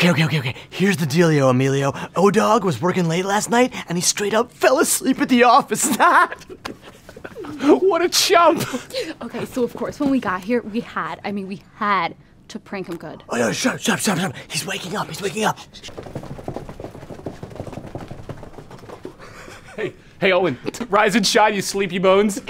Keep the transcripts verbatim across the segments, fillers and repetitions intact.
Okay, okay, okay, okay. Here's the dealio, Emilio. O-Dog was working late last night, and he straight up fell asleep at the office. What a chump! Okay, so of course, when we got here, we had, I mean, we had to prank him good. Oh, no, shut up, shut up, shut up, shut up. He's waking up, he's waking up. Hey, hey, Owen, rise and shine, you sleepy bones.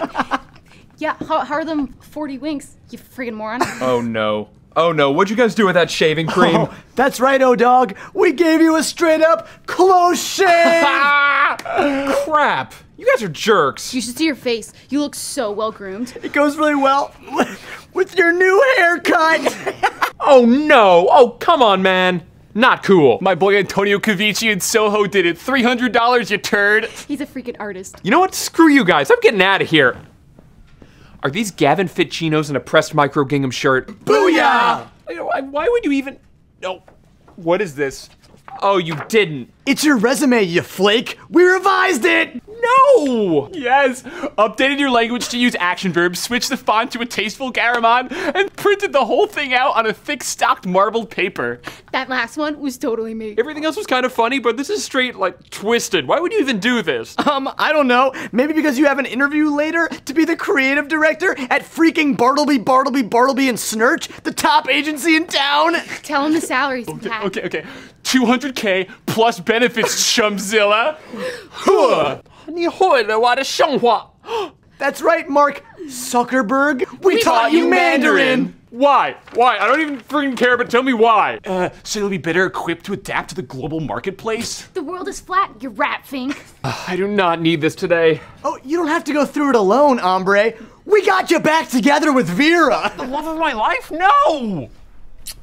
Yeah, how, how are them forty winks, you friggin' moron? Oh, no. Oh, no. What'd you guys do with that shaving cream? Oh, that's right, O-Dog. We gave you a straight-up close shave! Crap. You guys are jerks. You should see your face. You look so well-groomed. It goes really well with your new haircut. Oh, no. Oh, come on, man. Not cool. My boy Antonio Cavici in Soho did it. three hundred dollars, you turd. He's a freaking artist. You know what? Screw you guys. I'm getting out of here. Are these Gavin Ficcinos in a pressed micro gingham shirt? Booyah! Why would you even? No. What is this? Oh, you didn't. It's your resume, you flake. We revised it. No. Yes. Updated your language to use action verbs, switched the font to a tasteful garamond, and printed the whole thing out on a thick stocked marbled paper. That last one was totally me. Everything else was kind of funny, but this is straight, like, twisted. Why would you even do this? Um, I don't know. Maybe because you have an interview later to be the creative director at freaking Bartleby, Bartleby, Bartleby and Snurch, the top agency in town. Tell him the salaries. Okay, okay, okay. two hundred K plus benefits, Chumzilla. That's right, Mark Zuckerberg. We, we taught you Mandarin. Mandarin. Why? Why? I don't even freaking care, but tell me why. Uh, so you'll be better equipped to adapt to the global marketplace? The world is flat, you rat fink. Uh, I do not need this today. Oh, you don't have to go through it alone, hombre. We got you back together with Vera. The love of my life? No!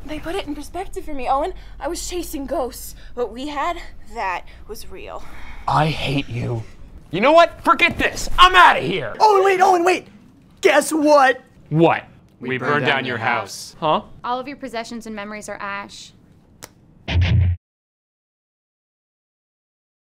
They put it in perspective for me, Owen. I was chasing ghosts. What we had, that was real. I hate you. You know what? Forget this. I'm out of here. Owen, wait, Owen, wait. Guess what? What? We, we burned, burned down, down your house. house. Huh? All of your possessions and memories are ash.